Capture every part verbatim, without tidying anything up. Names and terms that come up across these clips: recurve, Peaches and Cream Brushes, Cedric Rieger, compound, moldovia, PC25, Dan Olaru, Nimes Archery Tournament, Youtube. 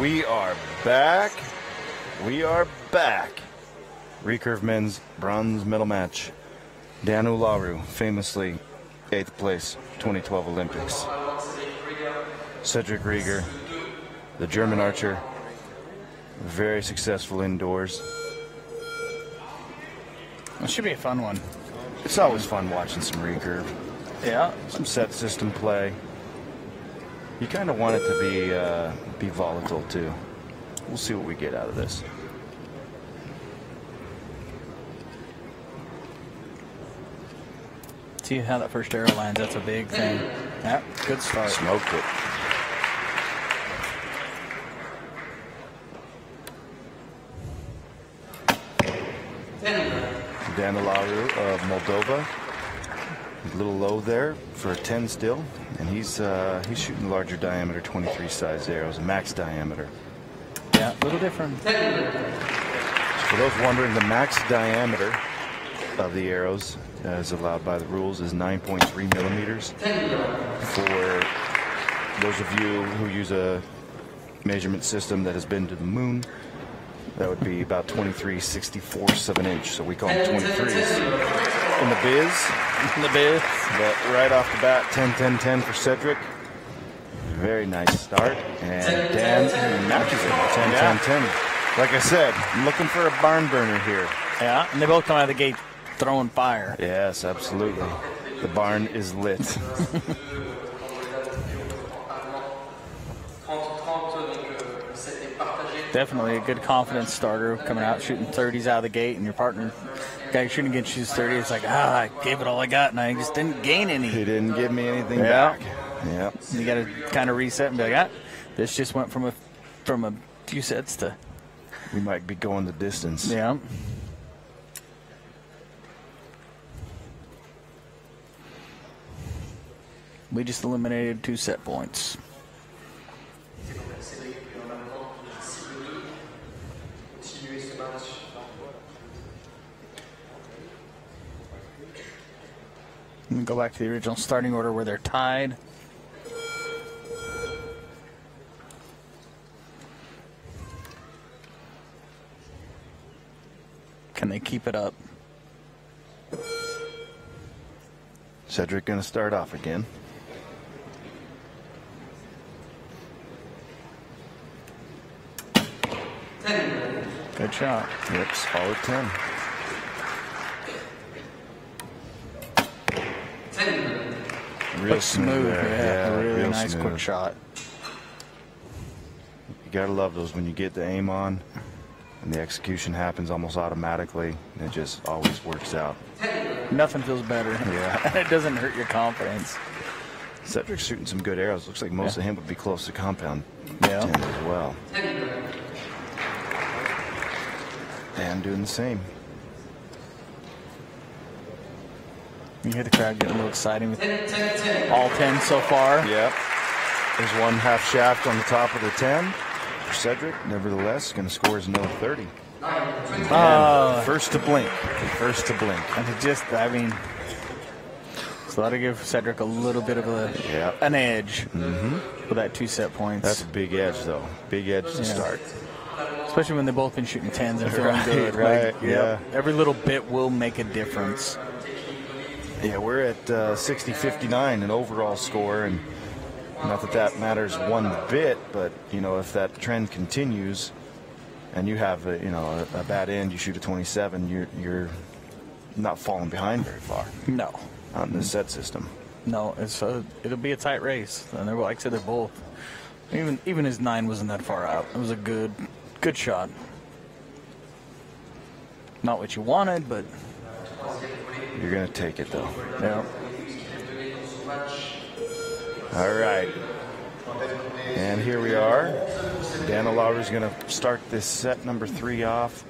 We are back. We are back. Recurve men's bronze medal match. Dan Olaru, famously eighth place, twenty twelve Olympics. Cedric Rieger, the German archer, very successful indoors. It should be a fun one. It's always fun watching some recurve. Yeah. Some set system play. You kind of want it to be uh, be volatile too. We'll see what we get out of this. See how that first arrow lines. That's a big thing. Yep, good start. Smoked it. Dan Olaru of Moldova, a little low there for a ten still, and he's uh, he's shooting larger diameter twenty-three size arrows, max diameter. Yeah, a little different. For those wondering, the max diameter of the arrows, as allowed by the rules, is nine point three millimeters. For those of you who use a measurement system that has been to the moon, that would be about twenty-three sixty-fourths of an inch, so we call them twenty-threes in the biz. In the biz. But right off the bat, ten ten ten for Cedric. Very nice start, and Dan matches it. ten ten ten. Like I said, I'm looking for a barn burner here. Yeah, and they both come out of the gate throwing fire. Yes, absolutely. The barn is lit. Definitely a good confidence starter coming out, shooting thirties out of the gate, and your partner, guy shooting against, shoots thirty. It's like, ah, I gave it all I got, and I just didn't gain any. He didn't give me anything yeah. back. Yeah. You got to kind of reset and be like, ah, this just went from a from a few sets to. We might be going the distance. Yeah. We just eliminated two set points. Let me go back to the original starting order where they're tied. Can they keep it up? Cedric gonna start off again. Good shot. Yep, solid ten. Real like smooth, smooth yeah, yeah, a really nice smooth. Quick shot. You gotta love those when you get the aim on and the execution happens almost automatically, and it just always works out. Nothing feels better. Yeah. It doesn't hurt your confidence. Cedric's shooting some good arrows. Looks like most yeah. of him would be close to compound yeah. ten as well. And doing the same. You hear the crowd getting a little exciting with all ten so far. Yep. There's one half shaft on the top of the ten. For Cedric, nevertheless, going to score his another thirty. Uh, first to blink. First to blink. And it just, I mean, so that'll give Cedric a little bit of a yep. an edge mm-hmm. with that two set points. That's a big edge, though. Big edge yeah. to start. Especially when they've both been shooting tens and feeling right, good, right? right yeah. Yep. Every little bit will make a difference. Yeah, we're at uh, sixty fifty-nine, an overall score, and not that that matters one bit, but, you know, if that trend continues and you have, a, you know, a, a bad end, you shoot a twenty-seven, you're, you're not falling behind very far. No. On the set system. No, it's a, it'll be a tight race. And they're, like I said, they're both. Even, even his nine wasn't that far out. It was a good, good shot. Not what you wanted, but... You're going to take it, though. Yeah. All right. And here we are. Dan Olaru is going to start this set number three off.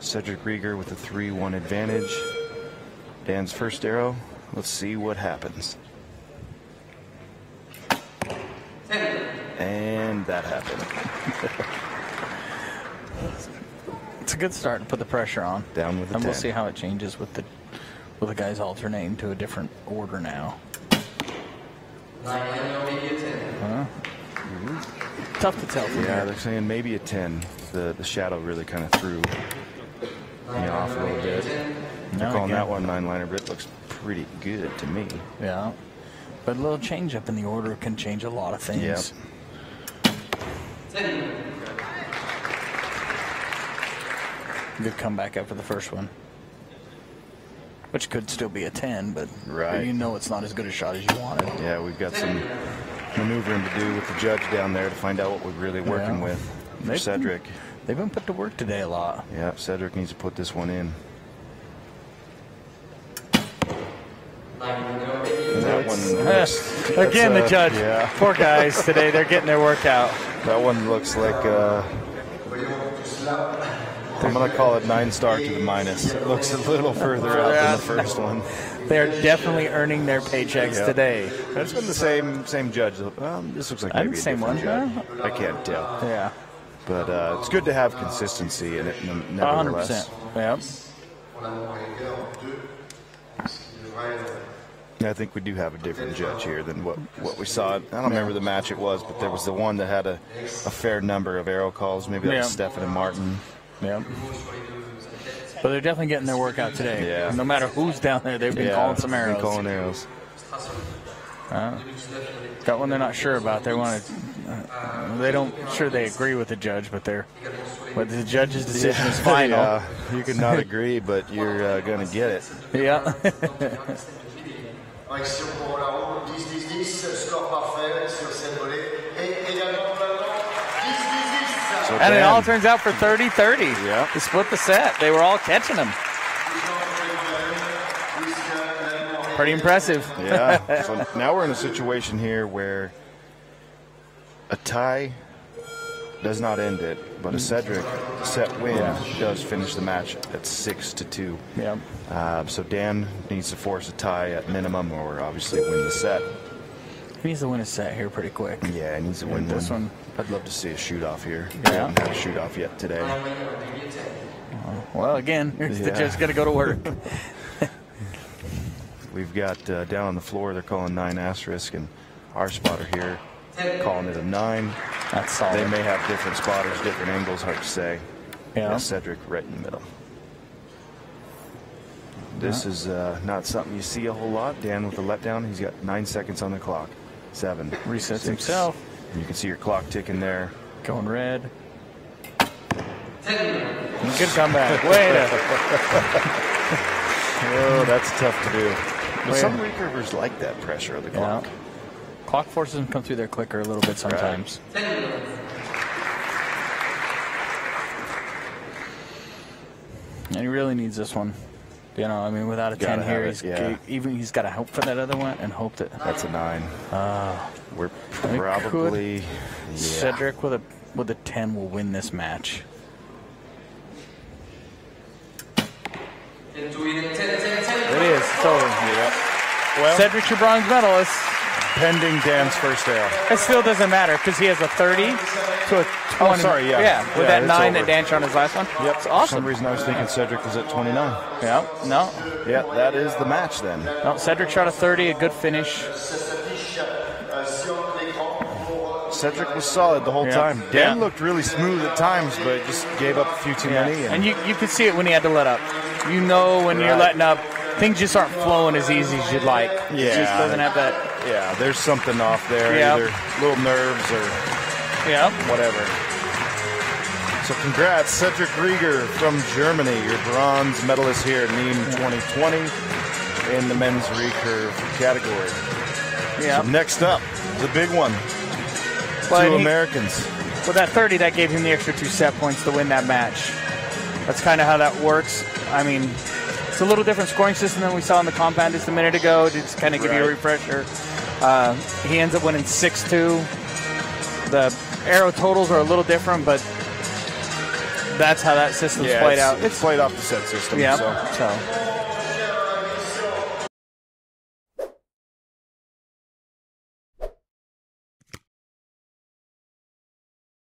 Cedric Rieger with a three one advantage. Dan's first arrow. Let's see what happens. And that happened. It's a good start to put the pressure on. Down with the And ten. We'll see how it changes with the... Well, the guys alternating to a different order now. Huh? Mm-hmm. tough to tell. From yeah, here. They're saying maybe a ten. The the shadow really kind of threw me off a little bit. They're calling that one nine liner, but it looks pretty good to me. Yeah, but a little change up in the order can change a lot of things. Yeah. Good comeback after the first one, which could still be a ten, but right. you know it's not as good a shot as you wanted. Yeah, we've got some maneuvering to do with the judge down there to find out what we're really working yeah. with for they've Cedric. Been, they've been put to work today a lot. Yeah, Cedric needs to put this one in. That one looks, Again, the judge. Yeah. Poor guys today. They're getting their workout. That one looks like... Uh, I'm going to call it nine star to the minus. It looks a little further out than the first one. They're definitely earning their paychecks yeah. today. That's been the same same judge. Um, this looks like maybe I'm the same one. Judge. I can't tell. Yeah, but uh, it's good to have consistency in it, nevertheless. one hundred percent. Yeah. I think we do have a different judge here than what what we saw. I don't remember the match it was, but there was the one that had a, a fair number of arrow calls. Maybe that yeah. was Stefan and Martin. Yeah, but they're definitely getting their workout today. Yeah. No matter who's down there, they've been yeah, calling some arrows. Calling arrows. Uh, got one they're not sure about. They want to. Uh, they don't. Sure, they agree with the judge, but they're. But the judge's decision yeah. is final. Yeah. You could not agree, but you're uh, going to get it. Yeah. So and Dan. It all turns out for thirty thirty. Yeah. They split the set. They were all catching them. Pretty impressive. Yeah. So now we're in a situation here where a tie does not end it, but a Cedric set win yeah. does finish the match at six to two. Yeah. Uh, so Dan needs to force a tie at minimum or obviously win the set. He needs to win a set here pretty quick. Yeah, he needs to win and this one. one. I'd love to see a shoot-off here. Yeah. I haven't had a shoot-off yet today. Well, again, here's yeah. the judge got to go to work. We've got uh, down on the floor, they're calling nine asterisk, and our spotter here calling it a nine. That's solid. They may have different spotters, different angles, hard to say. Yeah. And Cedric right in the middle. This yeah. is uh, not something you see a whole lot. Dan with the letdown, he's got nine seconds on the clock. Seven. Resets six, himself. You can see your clock ticking there. Going red. Good comeback. Way to. Oh, that's tough to do. But some recurvers like that pressure of the clock. Yeah. Clock forces them to come through their clicker a little bit sometimes. Right. And he really needs this one. You know, I mean, without a ten here, he's, yeah. even he's got to hope for that other one and hope that that's a nine. Uh, We're probably yeah. Cedric with a with a ten will win this match. It is so yep. well, Cedric, your bronze medalist, pending Dan's first arrow. It still doesn't matter because he has a thirty. To a twenty. Oh, sorry, yeah. Yeah, with yeah, that nine over. That Dan shot on his last one. Yep, it's awesome. For some reason I was thinking Cedric was at twenty-nine. Yeah, no. Yeah, that is the match then. No, Cedric shot a thirty, a good finish. Cedric was solid the whole yeah. time. Dan yeah. looked really smooth at times, but just gave up a few too yeah. many. And, and you, you could see it when he had to let up. You know when right. you're letting up, things just aren't flowing as easy as you'd like. Yeah. It just doesn't have that. Yeah, there's something off there. Yeah. Either little nerves or... Yeah. Whatever. So congrats, Cedric Rieger from Germany, your bronze medalist here at Nîmes twenty twenty in the men's recurve category. Yeah. So next up, the big one. But two he, Americans. Well, that thirty, that gave him the extra two set points to win that match. That's kind of how that works. I mean, it's a little different scoring system than we saw in the compound just a minute ago. Just kind of give right. you a refresher. Uh, he ends up winning six two. The arrow totals are a little different, but that's how that system's yeah, played it's, out. It's played off the set system. Yeah. So. so.